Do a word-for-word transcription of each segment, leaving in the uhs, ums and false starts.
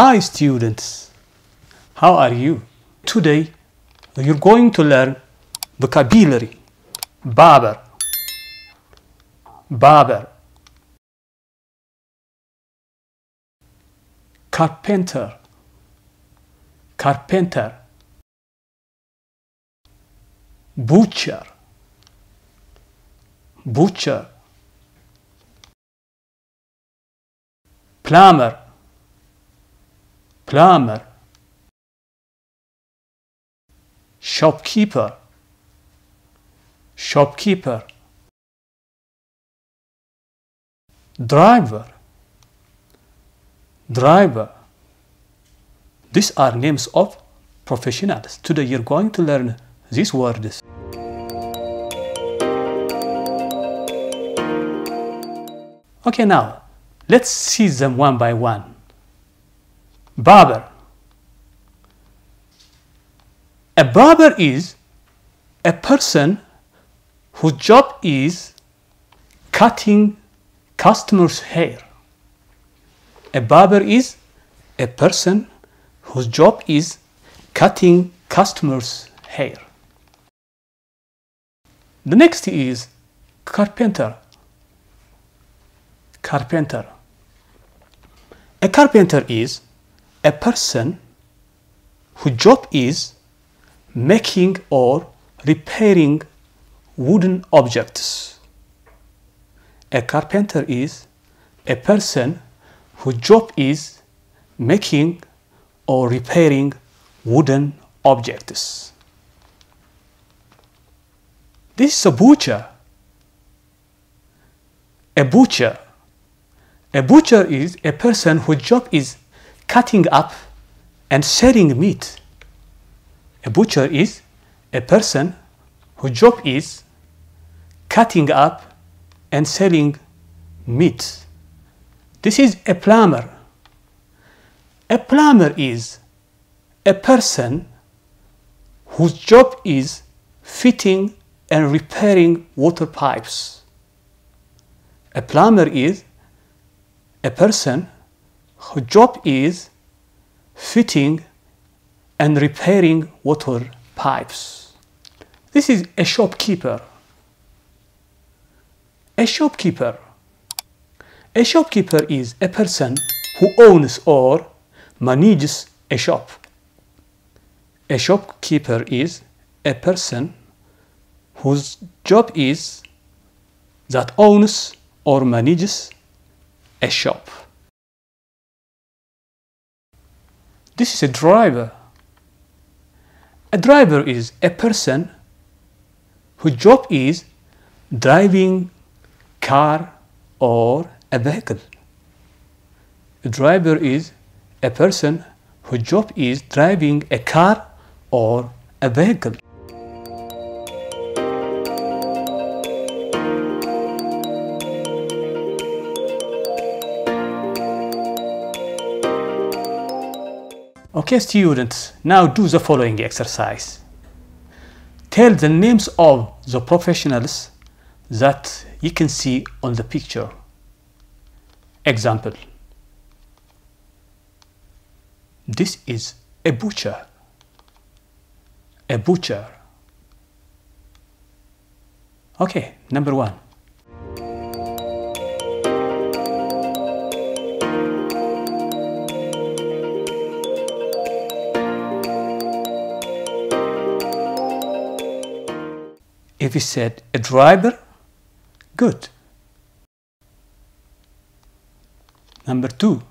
Hi students, how are you? Today you're going to learn vocabulary. Barber, barber, carpenter, carpenter, butcher, butcher, plumber, plumber, shopkeeper, shopkeeper, driver, driver. These are names of professionals. Today you're going to learn these words. Okay, now let's see them one by one. Barber. A barber is a person whose job is cutting customers' hair. A barber is a person whose job is cutting customers' hair. The next is carpenter. Carpenter. A carpenter is a person whose job is making or repairing wooden objects. A carpenter is a person whose job is making or repairing wooden objects. This is a butcher. A butcher. A butcher is a person whose job is cutting up and selling meat. A butcher is a person whose job is cutting up and selling meat. This is a plumber. A plumber is a person whose job is fitting and repairing water pipes. A plumber is a person whose job is fitting and repairing water pipes. This is a shopkeeper. A shopkeeper. A shopkeeper is a person who owns or manages a shop. A shopkeeper is a person whose job is that owns or manages a shop. This is a driver. A driver is a person whose job is driving car or a vehicle. A driver is a person whose job is driving a car or a vehicle. Okay, students, now do the following exercise. Tell the names of the professionals that you can see on the picture. Example. This is a butcher. A butcher. Okay, number one. If we said a driver, good. Number two.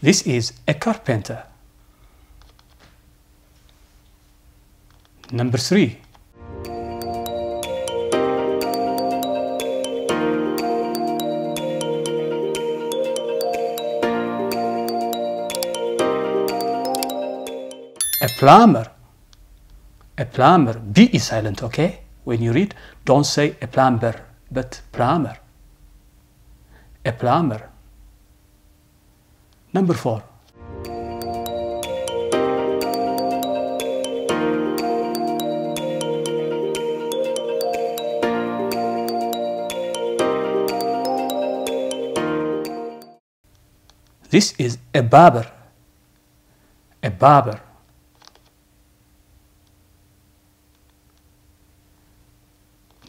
This is a carpenter. Number three. A plumber. A plumber. B is silent, okay? When you read, don't say a plumber, but plumber. A plumber. Number four. This is a barber, a barber.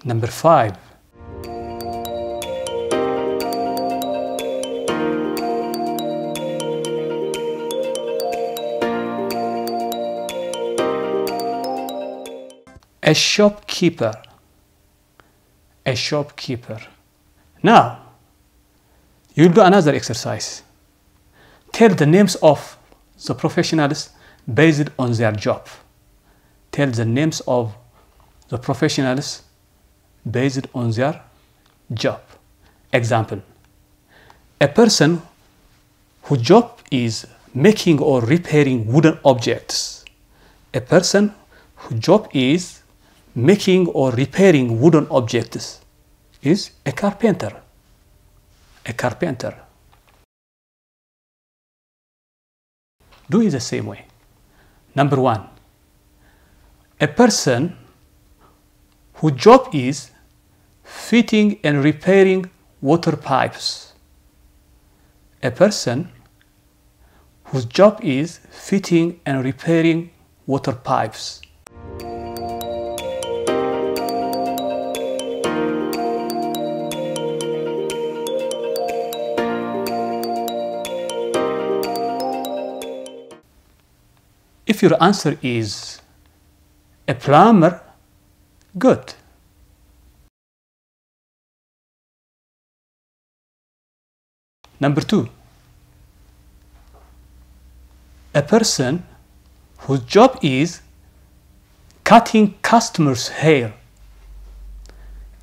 Number five. A shopkeeper, a shopkeeper. Now, you'll do another exercise. Tell the names of the professionals based on their job. Tell the names of the professionals based on their job. Example, a person whose job is making or repairing wooden objects. A person whose job is making or repairing wooden objects is a carpenter, a carpenter. Do it the same way. Number one, a person whose job is fitting and repairing water pipes. A person whose job is fitting and repairing water pipes. If your answer is a plumber, good. Number two, a person whose job is cutting customers' hair.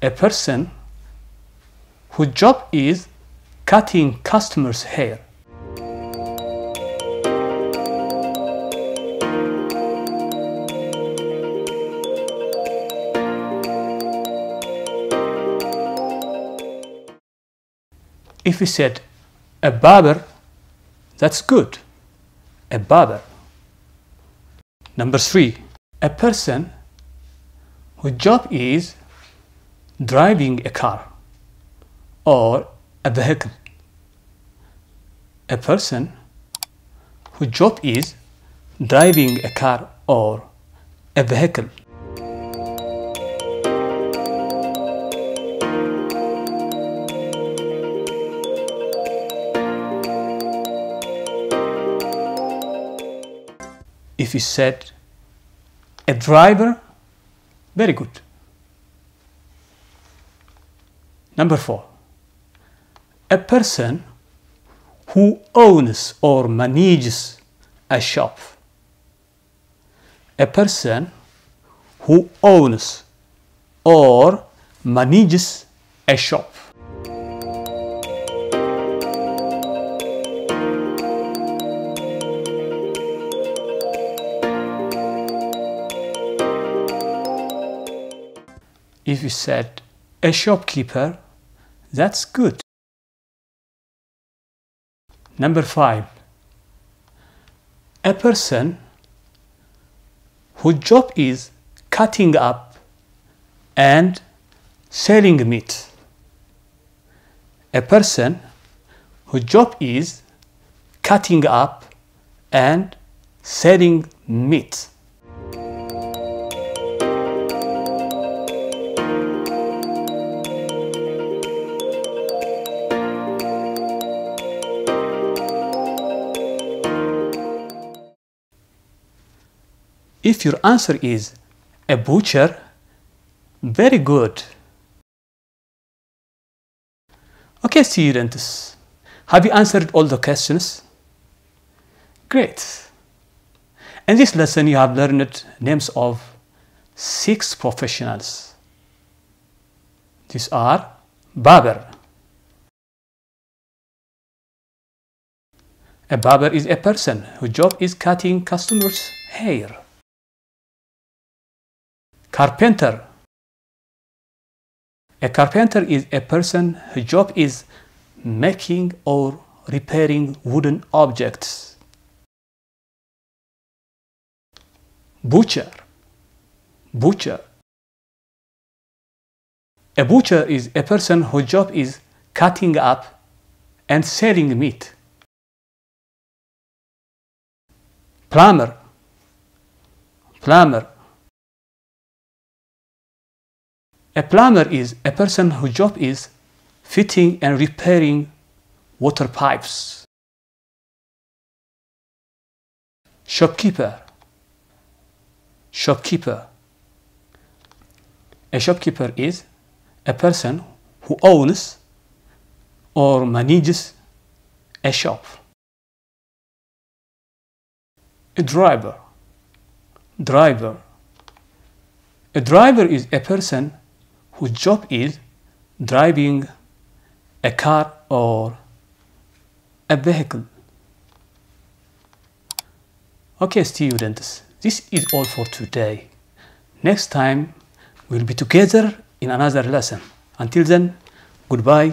A person whose job is cutting customers' hair. If we said a barber, that's good, a barber. Number three, a person whose job is driving a car or a vehicle. A person whose job is driving a car or a vehicle. If you said a driver, very good. Number four, a person who owns or manages a shop. A person who owns or manages a shop. If you said a shopkeeper, that's good. Number five, a person whose job is cutting up and selling meat. A person whose job is cutting up and selling meat. If your answer is a butcher, very good. Okay, students, have you answered all the questions? Great. In this lesson, you have learned names of six professionals. These are barber. A barber is a person whose job is cutting customers' hair. Carpenter. A carpenter is a person whose job is making or repairing wooden objects. Butcher. Butcher. A butcher is a person whose job is cutting up and selling meat. plumber, plumber. A plumber is a person whose job is fitting and repairing water pipes. Shopkeeper, shopkeeper. A shopkeeper is a person who owns or manages a shop. A driver, driver. A driver is a person whose job is driving a car or a vehicle. Okay, students, this is all for today. Next time we'll be together in another lesson. Until then, goodbye.